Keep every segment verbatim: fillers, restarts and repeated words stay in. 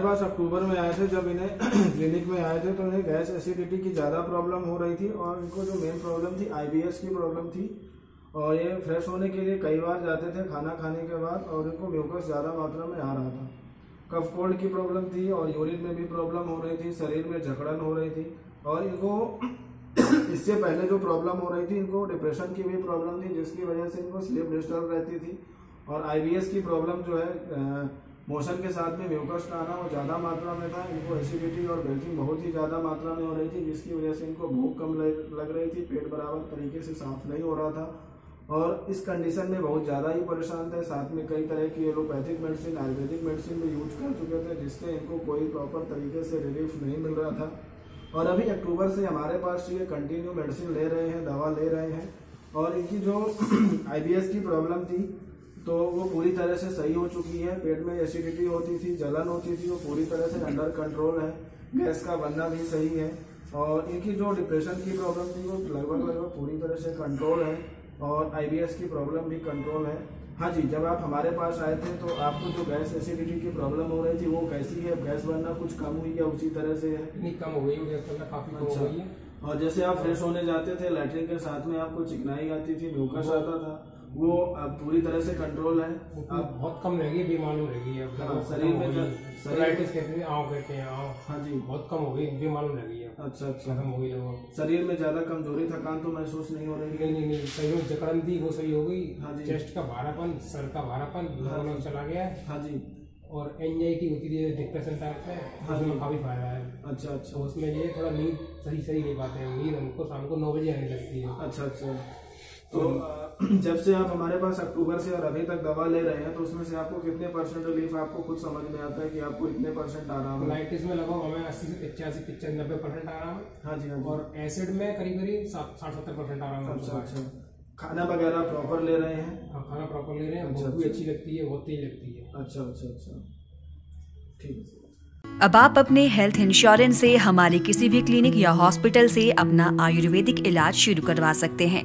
हमारे पास अक्टूबर में आए थे। जब इन्हें क्लिनिक में आए थे तो इन्हें गैस एसिडिटी की ज़्यादा प्रॉब्लम हो रही थी और इनको जो मेन प्रॉब्लम थी आईबीएस की प्रॉब्लम थी। और ये फ्रेश होने के लिए कई बार जाते थे खाना खाने के बाद और इनको म्यूकस ज़्यादा मात्रा में आ रहा था। कफ कोल्ड की प्रॉब्लम थी और यूरिन में भी प्रॉब्लम हो रही थी, शरीर में जकड़न हो रही थी। और इनको इससे पहले जो प्रॉब्लम हो रही थी इनको डिप्रेशन की भी प्रॉब्लम थी, जिसकी वजह से इनको स्लीप डिस्टर्ब रहती थी। और आईबीएस की प्रॉब्लम जो है मोशन के साथ में म्यूकस आना वो ज़्यादा मात्रा में था। इनको एसिडिटी और बेल्टिंग बहुत ही ज़्यादा मात्रा में हो रही थी, जिसकी वजह से इनको भूख कम लग रही थी, पेट बराबर तरीके से साफ नहीं हो रहा था। और इस कंडीशन में बहुत ज़्यादा ही परेशान थे। साथ में कई तरह की एलोपैथिक मेडिसिन, आयुर्वेदिक मेडिसिन भी यूज कर चुके थे, जिससे इनको कोई प्रॉपर तरीके से रिलीफ नहीं मिल रहा था। और अभी अक्टूबर से हमारे पास ये कंटिन्यू मेडिसिन ले रहे हैं, दवा ले रहे हैं। और इनकी जो आईबीएस की प्रॉब्लम थी तो वो पूरी तरह से सही हो चुकी है। पेट में एसिडिटी होती थी, जलन होती थी, वो पूरी तरह से अंडर कंट्रोल है। गैस का बनना भी सही है। और इनकी जो डिप्रेशन की प्रॉब्लम थी वो लगभग लगभग पूरी तरह से कंट्रोल है और आईबीएस की प्रॉब्लम भी कंट्रोल है। हाँ जी, जब आप हमारे पास आए थे तो आपको जो गैस एसिडिटी की प्रॉब्लम हो रही थी वो कैसी है? गैस बनना कुछ कम हुई या उसी तरह से है? नहीं, कम हो गई, गैस बनना काफी कम हो गई है। और जैसे आप फ्रेश होने जाते थे, लैट्रिन के साथ में आपको चिकनाई आती थी, म्यूकस आता था, वो अब पूरी तरह से कंट्रोल है। अब बहुत कम रहेगी, बीमारी रहेगी अब शरीर में, सराइटिस कहते हैं, आओ कहते हैं, आओ। हाँ जी, बहुत कम हो गई, बीमारी रहेगी। अच्छा अच्छा, कम हो गई लोगों। शरीर में ज्यादा कमजोरी, थकान तो महसूस नहीं हो रही? नहीं नहीं नहीं, सही हो, जकड़न थी वो सही हो गई। हाँ जी, चेस्ट का भारापन, सर का भारापन नॉर्मल चला गया है। हाँ जी, और एंजाइटी होती है, डिप्रेशन टाइप है, उसमें काफी फायदा है। अच्छा अच्छा, उसमें ये थोड़ा नींद सही सही ले पाते हैं, नींद हमको शाम को नौ बजे आने लगती है। अच्छा अच्छा, तो जब से आप हमारे पास अक्टूबर से और अभी तक दवा ले रहे हैं तो उसमें से आपको कितने परसेंट रिलीफ आपको खुद समझ में आता है कि आपको इतने परसेंट आराम है? कोलाइटिस में लगभग हमें अस्सी से पचासी पिचासी नब्बे परसेंट आराम है। हाँ जी, हाँ। और एसिड में करीब करीब साठ सत्तर परसेंट आराम है। अच्छा अच्छा, खाना वगैरह प्रॉपर ले रहे हैं? खाना प्रॉपर ले रहे हैं, बहुत अच्छी लगती है, बहुत तेज लगती है। अच्छा अच्छा अच्छा, ठीक है। अब आप अपने हेल्थ इंश्योरेंस से हमारे किसी भी क्लिनिक या हॉस्पिटल से अपना आयुर्वेदिक इलाज शुरू करवा सकते हैं।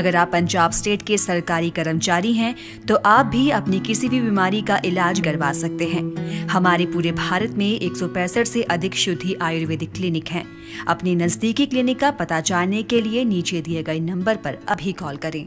अगर आप पंजाब स्टेट के सरकारी कर्मचारी हैं तो आप भी अपनी किसी भी बीमारी का इलाज करवा सकते हैं। हमारे पूरे भारत में एक सौ पैंसठ से अधिक शुद्धि आयुर्वेदिक क्लिनिक हैं। अपने नज़दीकी क्लिनिक का पता जानने के लिए नीचे दिए गए नंबर पर अभी कॉल करें।